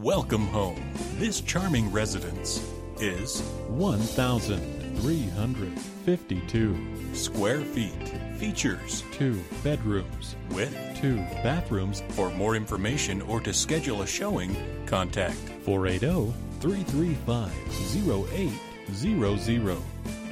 Welcome home. This charming residence is 1,352 square feet. Features 2 bedrooms with 2 bathrooms. For more information or to schedule a showing, contact 480-335-0800.